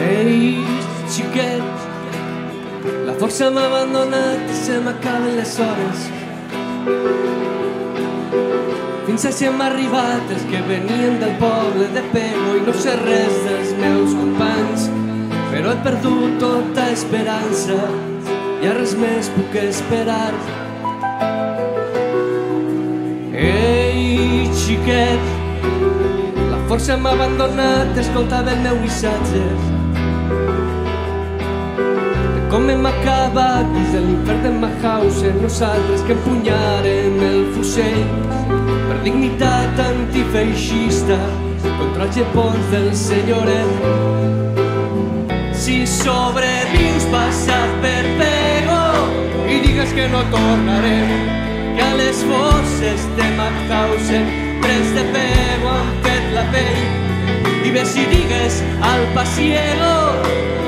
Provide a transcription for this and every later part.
Ei, xiquet, la força m'ha abandonat i se m'acaben les hores. Fins a si hem arribat els que venien del poble de Pego i no sé res dels meus companys, però he perdut tota esperança, ja res més puc esperar. Ei, xiquet, la força m'ha abandonat, escolta bé el meu missatge. Com hem acabat des de l'infern de Mauthausen, nosaltres que empunyarem el fusell per dignitat antifeixista contra els llepons del senyoret. Si sobrevius passat per Pego i digues que no tornarem, que a les forces de Mauthausen pres de Pego han fet la pell. I bé si digues al Pasiego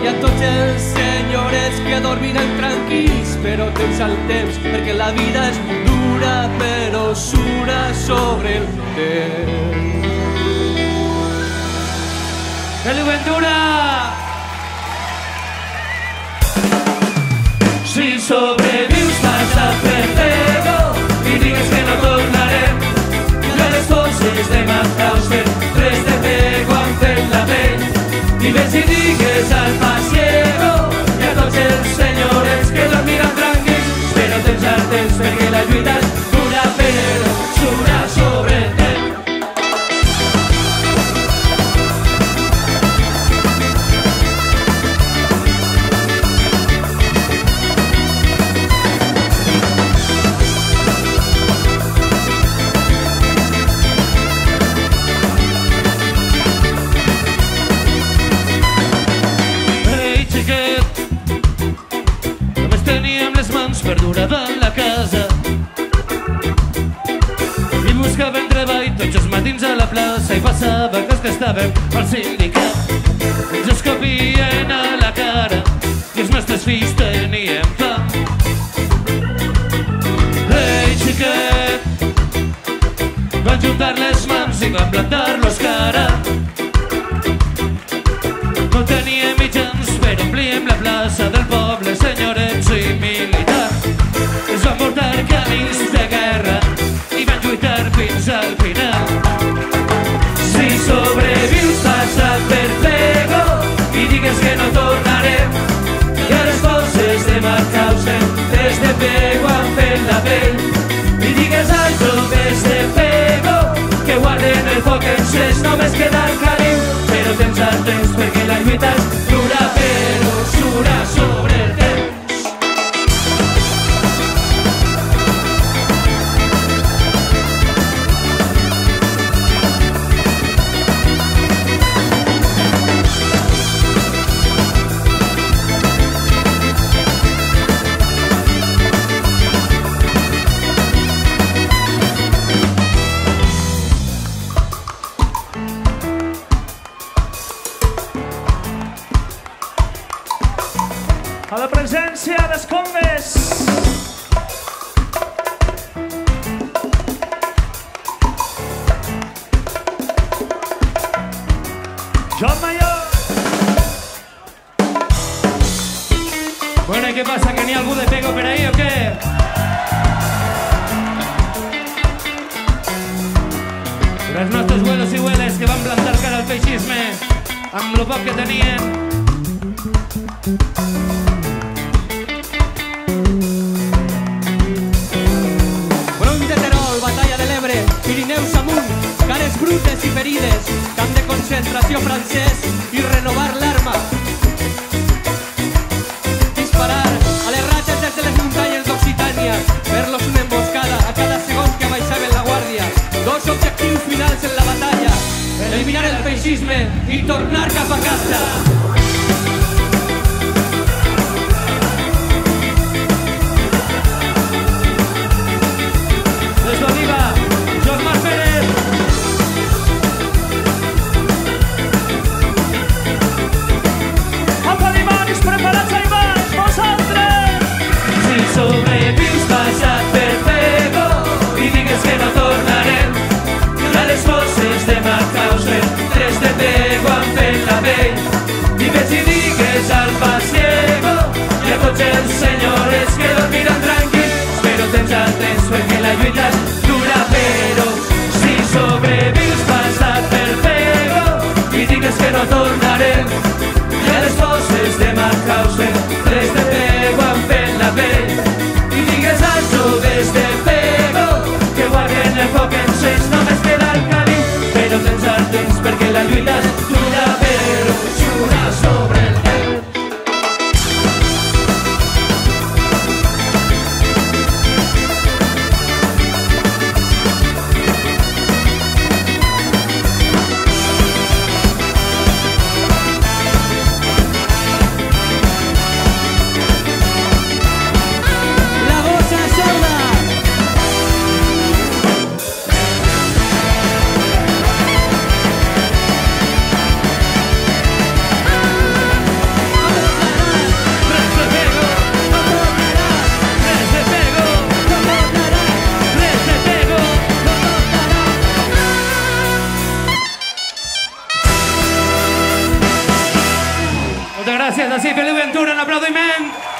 i a tots els senyores que dormiran tranquils, però tens el temps, perquè la vida és molt dura, però sura sobre el temps. Feliu Ventura! Si sobrevius vas a Pego i digues que no tornarem, que a les forces de Mauthausen tres de Pego han fet la pell. I ves i digues al Pasiego i a tots els senyores que dormiran tranquils, però tens el temps perquè la lluita és dura, però sura sobre el perduraven la casa i buscaven treball tots els matins a la plaça i passava que els que estàvem al sindicat ens els copien a la cara i els nostres fills tenien fam. Ei, xiquet, van juntar les mans i van plantar-los cara. No teníem mitjans per omplíem la plaça del poble, senyorets i militars. Es van portar camins de guerra i van lluitar fins al final. Si sobrevius passat per Pego i digues que no tornarem, i a les forces de Mauthausen des de Pego han fet la pell. I digues als joves de Pego que guarden el foc encès, només queda el caliu, però tens el temps perquè la lluita és dura, però sura sobre el temps. A la presència dels congues. Joan Mayor. Bueno, ¿y qué pasa? ¿Que ni algú de Pego per ahí o qué? Los nostres güelos i güeles que van plantar cara al feixisme amb lo poc que tenien. Front de Terol, batalla de l'Ebre, Pirineus amunt, cares brutes i ferides, camp de concentració francès i renovar l'arma. Disparar a les ratxes des de les muntanyes d'Occitània, fer-los una emboscada a cada segon que baixaven la guàrdia. Dos objectius finals en la batalla, eliminar el feixisme i tornar cap a casa. coches al pasiego y a coches señores que dormirán tranquilos, pero tensate en su que la lluita dura, pero si sobrevives vas a hacer Pego y digas que no tornarem. Ya les voces de Mauthausen, tres de Pego han fet la pell i digues als joves de Pego que guarden el foc en ells, només queda el camí, però tens el temps perquè la lluita és dura, però xura sobre el Feliu Ventura, un aplaudiment!